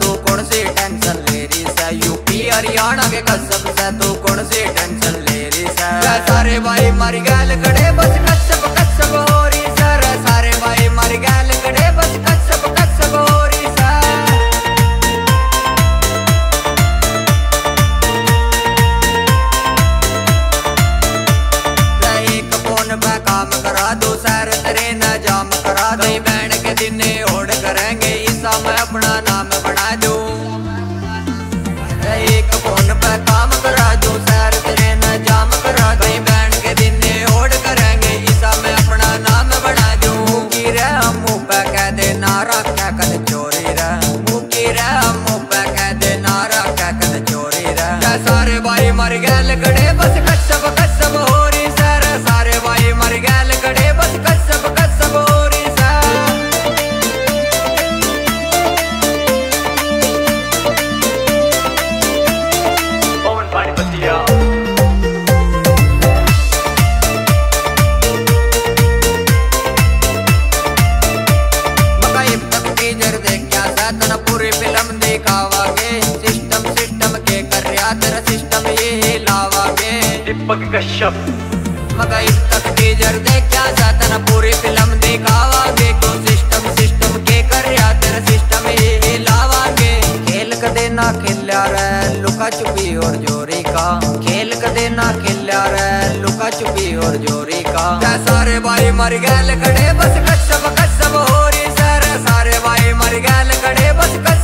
तू कौन सी टेंशन ले रही है, यूपी हरियाणा के कश्यप से तू कौन सी टेंशन ले रही है। सारे भाई मर गए खड़े बस कश्यप कश्यप हो रही सर, सारे भाई मर गए खड़े बस कश्यप कश्यप हो रही सर। एक फोन पे काम करा दो सर, तेरे ना जाम करा दो, बैठ के दिन ओढ़ करेंगे ईसा मैं अपना नाम बना दो। एक फोन पे काम करा दो सर, तेरे न जाम करा दो, बैठ के दिन ओढ़ करेंगे ईसा मैं अपना नाम बना दो। मुकी रह मुँह पे कह दे नारा क्या कद चोरी रह, मुकी रह मुँह पे कह दे नारा क्या कद चोरी रह। सारे भाई मर गए लगड़े बस कश्यप कश्यप हो रही सर, सारे भाई मर गए लगड़े बस कश्यप कश्यप हो रही सर। पूरी फिल्म दिखावागे, सिस्टम सिस्टम के कर रहा तेरा सिस्टम ये लावागे। दीपक कश्यप मगर इस तक टीजर देखा जाता ना, पूरी फिल्म दिखावागे को सिस्टम सिस्टम के कर रहा तेरा सिस्टम ये लावागे। खेल कदे ना खेला रे लुका छुपी और जोरी का, खेल कदे ना खेला रे लुका छुपी और जोरी का। सारे भाई मर गए खड़े बस कश्यप कश्यप हो रही सर, सारे भाई मर गए खड़े बस कश्यप।